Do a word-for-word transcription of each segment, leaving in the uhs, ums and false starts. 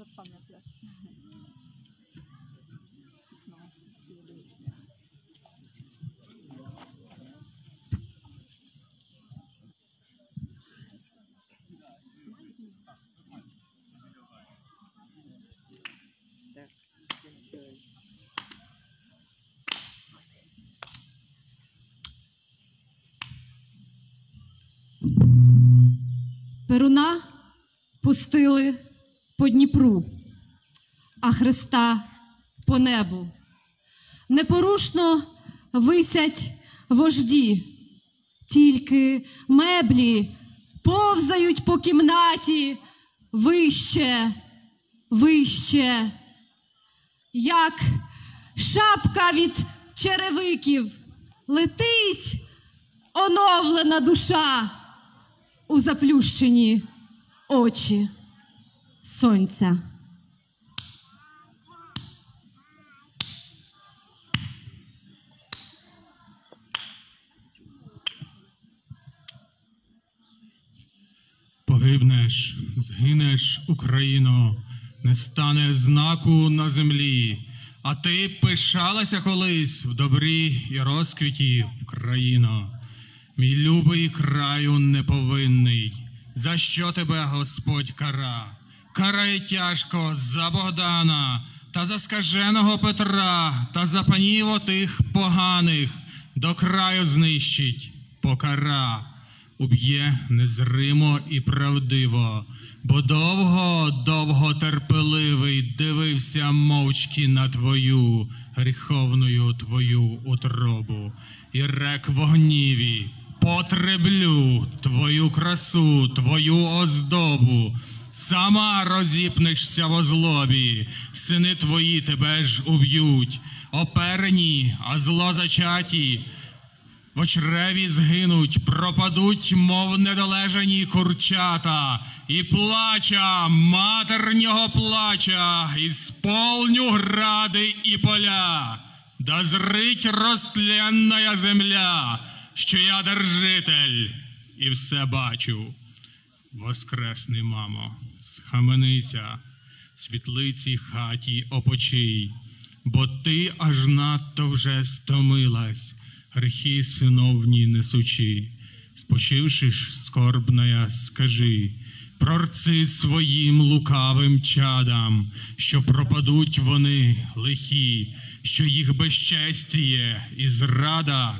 на пам'ятник. Перуна пустили по Дніпру, а Христа по небу. Непорушно висять вожді, тільки меблі повзають по кімнаті вище, вище, як шапка від черевиків летить оновлена душа у заплющені очі сонця. Погибнеш, згинеш, Україно, не стане знаку на землі, а ти пишалася колись в добрі і розквіті, Україно. Мій любий краю неповинний, за що тебе Господь кара? Карає тяжко за Богдана, та за скаженого Петра, та за панів отих поганих, до краю знищить покара. Уб'є незримо і правдиво, бо довго-довго терпеливий дивився мовчки на твою, гріховною твою утробу. І рек в гніві, потреблю твою красу, твою оздобу. Сама розіпнешся в озлобі, сини твої тебе ж уб'ють. Оперені, а зло зачаті, в очреві згинуть, пропадуть, мов недолежані курчата. І плача, матернього плача, і сповню гради і поля. Да зрить розтленная земля, що я держитель і все бачу. Воскресни, мамо, схаменися, світлиці хаті опочий, бо ти аж надто вже стомилась, грехи синовні несучи. Спочивши ж, скорбная, скажи, прорци своїм лукавим чадам, що пропадуть вони лихі, що їх безчестіє і зрада,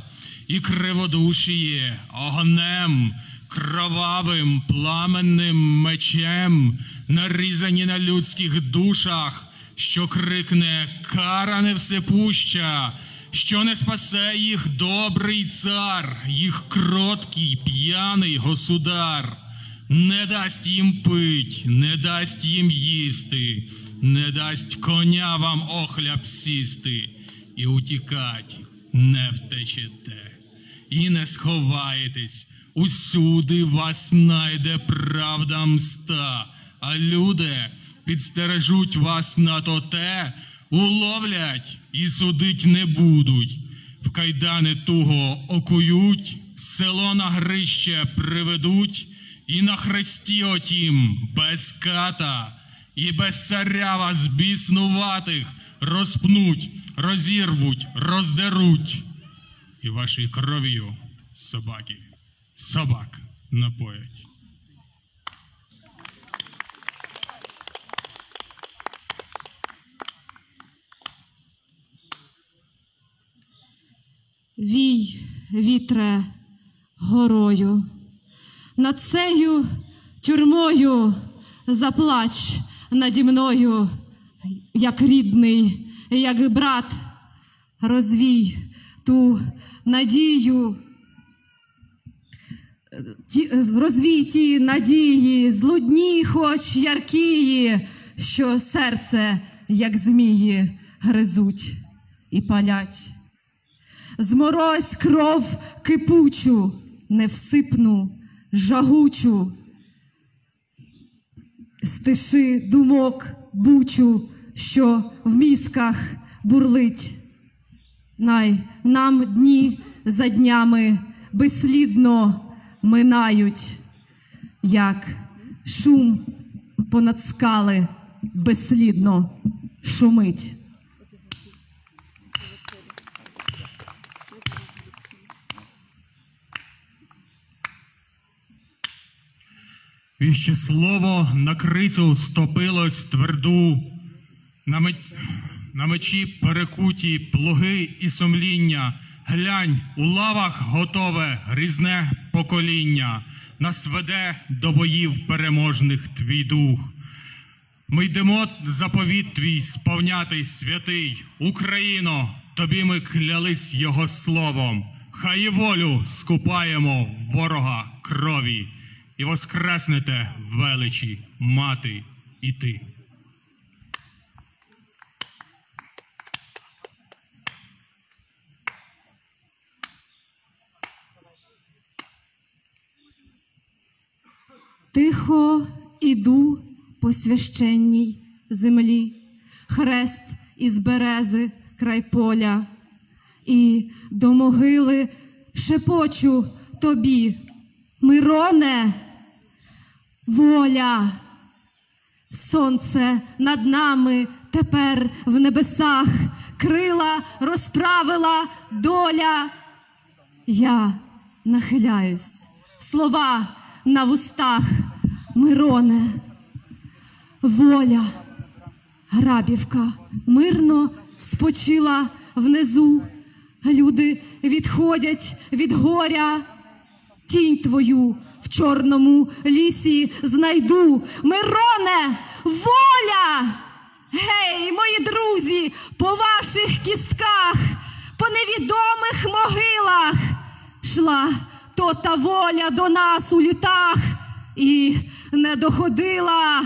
і криводушіє огнем, кровавим пламенним мечем, нарізані на людських душах, що крикне «Кара невсепуща», що не спасе їх добрий цар, їх кроткий п'яний государ. Не дасть їм пить, не дасть їм їсти, не дасть коня вам охляб сісти, і утікать не втечете, і не сховаєтесь, усюди вас найде правда мста, а люди підстережуть вас на то те, уловлять і судить не будуть, в кайдани туго окують, село на грище приведуть, і на хресті отім без ката, і без царя вас біснуватих розпнуть, розірвуть, роздеруть. І вашою кров'ю собаки, собак напоять. Вій, вітре, горою, над цею тюрмою заплач наді мною, як рідний, як брат, розвій ту надію, розвій ті надії, злудні хоч яркії, що серце, як змії, гризуть і палять. Зморозь кров кипучу, невсипну, жагучу, стиши думок бучу, що в мізках бурлить. Най нам дні за днями безслідно минають, як шум понад скали безслідно шумить. Віщеслово на крицю стопилось тверду, на, меч... на мечі перекуті плуги і сумління. Глянь, у лавах готове різне покоління. Нас веде до боїв переможних твій дух. Ми йдемо заповіт твій сповняти святий. Україно, тобі ми клялись його словом. Хай і волю скупаємо ворога крові. І воскреснете величі, мати і ти. Тихо іду по священній землі, хрест із берези край поля, і до могили шепочу тобі, Мироне, воля! Сонце над нами тепер в небесах, крила розправила доля. Я нахиляюсь, слова на вустах, Мироне, воля. Грабівка мирно спочила внизу, люди відходять від горя. Тінь твою в чорному лісі знайду, Мироне, воля! Гей, мої друзі, по ваших кістках, по невідомих могилах шла то та воля до нас у літах і не доходила,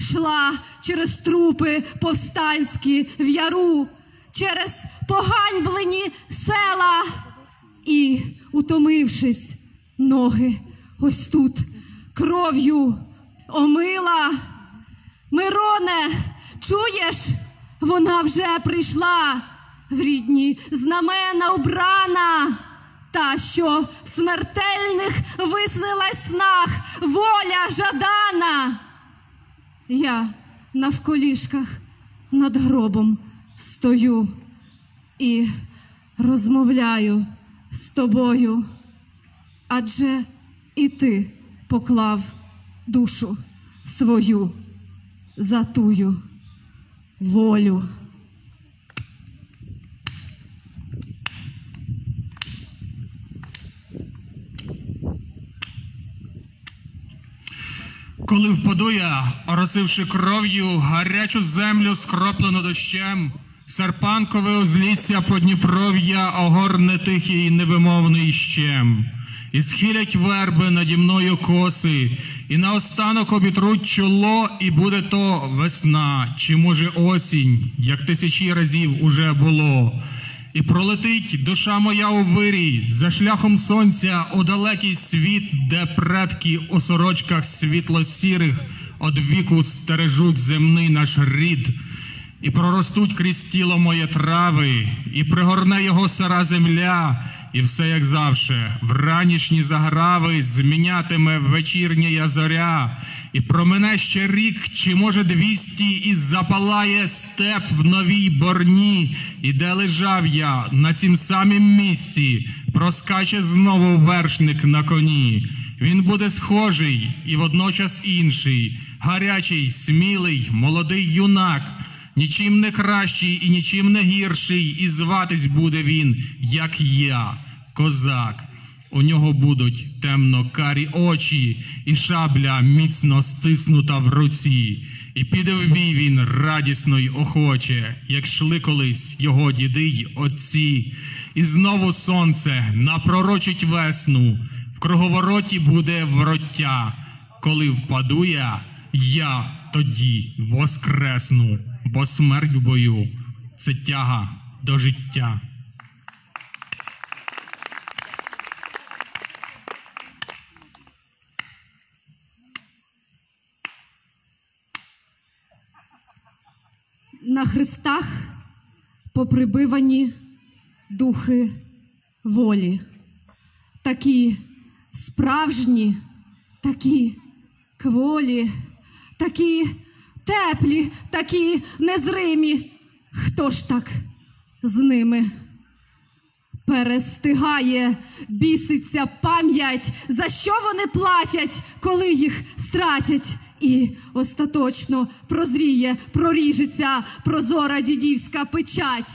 шла через трупи повстанські в яру, через поганьблені села і, утомившись, ноги ось тут кров'ю омила. Мироне, чуєш? Вона вже прийшла в рідні знамена убрана, та, що в смертельних виснилась снах воля жадана. Я на вколішках над гробом стою і розмовляю з тобою. Адже і ти поклав душу свою за тую волю. Коли впаду я, оросивши кров'ю гарячу землю, скроплену дощем, серпанкове узлісся Подніпров'я огорне тихий невимовний щем. І схилять верби наді мною коси, і наостанок обітруть чоло, і буде то весна, чи, може, осінь, як тисячі разів уже було. І пролетить душа моя у вирій, за шляхом сонця у далекий світ, де предки у сорочках світло-сірих од віку стережуть земний наш рід. І проростуть крізь тіло моє трави, і пригорне його сира земля, і все, як завше, в ранішні заграви змінятиме вечірня зоря. І промине ще рік, чи, може, двісті, і запалає степ в новій борні. І де лежав я, на цім самім місці, проскаче знову вершник на коні. Він буде схожий і водночас інший, гарячий, смілий, молодий юнак, нічим не кращий і нічим не гірший, і зватись буде він, як я, козак. У нього будуть темно-карі очі, і шабля міцно стиснута в руці. І піде в бій він радісно й охоче, як шли колись його діди й отці. І знову сонце напророчить весну, в круговороті буде вороття. Коли впаду я, я тоді воскресну. Бо смерть в бою – це тяга до життя. На хрестах поприбивані духи волі. Такі справжні, такі кволі, такі теплі, такі незримі. Хто ж так з ними перестигає, біситься пам'ять, за що вони платять, коли їх стратять? І остаточно прозріє, проріжеться прозора дідівська печать.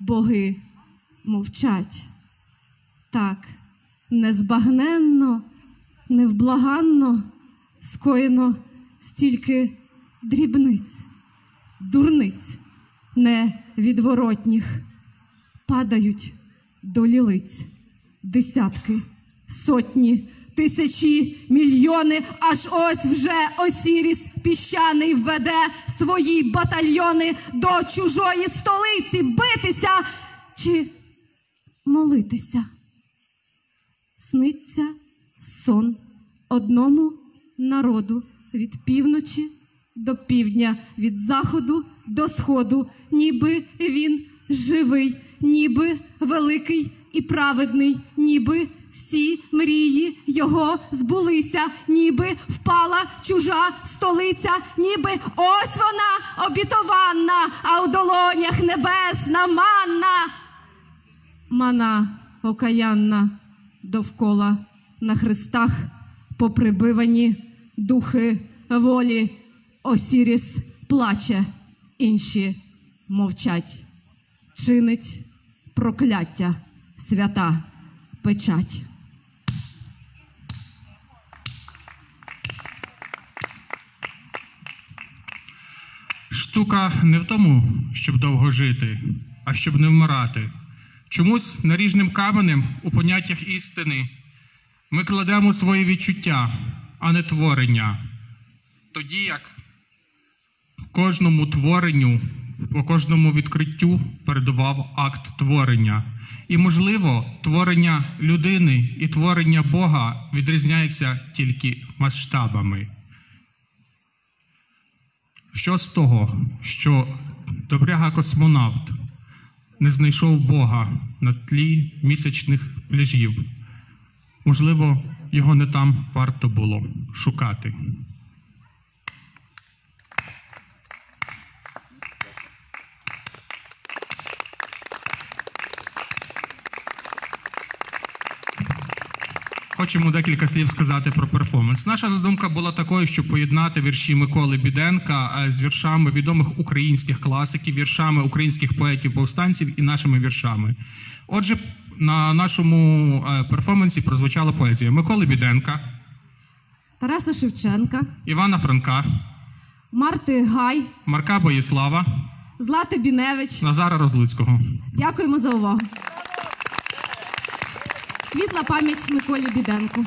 Боги мовчать. Так, незбагненно, невблаганно скоєно стільки дрібниць, дурниць невідворотніх. Падають до лілиць десятки, сотні, тисячі, мільйони, аж ось вже Осіріс піщаний веде свої батальйони до чужої столиці битися чи молитися. Сниться сон одному народу від півночі до півдня, від заходу до сходу, ніби він живий, ніби великий і праведний, ніби всі мрії його збулися, ніби впала чужа столиця, ніби ось вона обітованна, а у долонях небесна манна. Мана окаянна довкола, на хрестах поприбивані духи волі. Осіріс плаче, інші мовчать. Чинить прокляття свята печать. Штука не в тому, щоб довго жити, а щоб не вмирати. Чомусь наріжним каменем у поняттях істини ми кладемо свої відчуття, а не творення. Тоді як кожному творенню, по кожному відкриттю передував акт творення. І, можливо, творення людини і творення Бога відрізняються тільки масштабами. Що з того, що добряга-космонавт не знайшов Бога на тлі місячних пляжів? Можливо, його не там варто було шукати. Хочемо декілька слів сказати про перформанс. Наша задумка була такою, щоб поєднати вірші Миколи Біденка з віршами відомих українських класиків, віршами українських поетів-повстанців і нашими віршами. Отже, на нашому перформансі прозвучала поезія Миколи Біденка, Тараса Шевченка, Івана Франка, Марти Гай, Марка Боєслава, Злати Біневич, Назара Розлуцького. Дякуємо за увагу. Світла пам'ять Миколі Біденку.